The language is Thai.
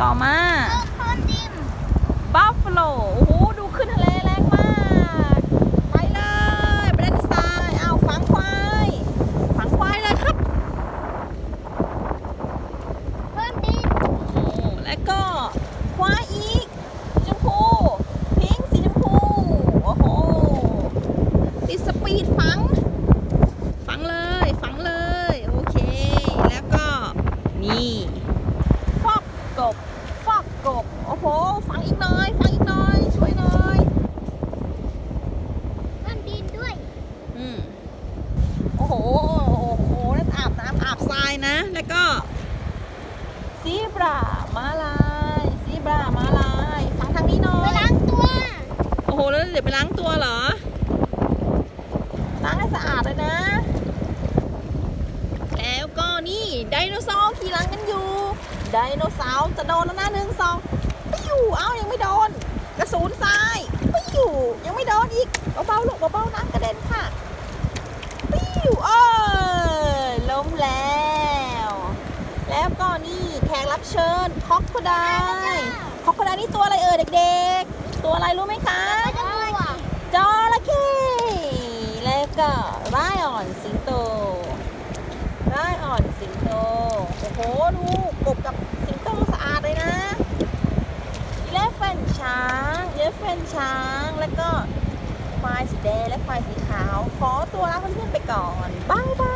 ต่อมาบัฟฟาโลโอ้โหดูขึ้นทะเลแรงมากไปเลยไปเล่นทรายเอาฝังควายเลยครับเพิ่มดินแล้วก็ควายอีกชมพูพิงค์สีชมพูโอ้โหติดสปีดฝังเลยฝังเลยโอเคแล้วก็นี่ฟอกกบโอ้โหฝังอีกหน่อยช่วยหน่อยน้ำดินด้วยโอ้โหนั่นอาบน้ำอาบทรายนะแล้วก็ซีบรามาลายฝังทางนี้หน่อยไปล้างตัวโอ้โหแล้วเดี๋ยวไปล้างตัวเหรอล้างให้สะอาดเลยนะแล้วก็นี่ไดโนเสาร์ขี่หลังกันอยู่ไดโนเสาร์จะโดนแล้วนะ1 2ไม่อยู่เอ้ายังไม่โดนกระสุนทรายไม่อยู่ยังไม่โดนอีกเบาๆลูกเบาๆน้ำกระเด็นค่ะปิ้วเอ้ยล้มแล้วก็นี่แขกรับเชิญคอกโคไดคอกโคไดนี่ตัวอะไรเอ่ยเด็กๆตัวอะไรรู้ไหมคะจระเข้แล้วก็ไรอ่อนสิงโตโอ้โหดูกบกับสิงโตสะอาดเลยนะเลฟเฟนช้างแล้วก็ควายสีแดงและควายสีขาวขอตัวลาเพื่อนๆไปก่อนบ๊ายบาย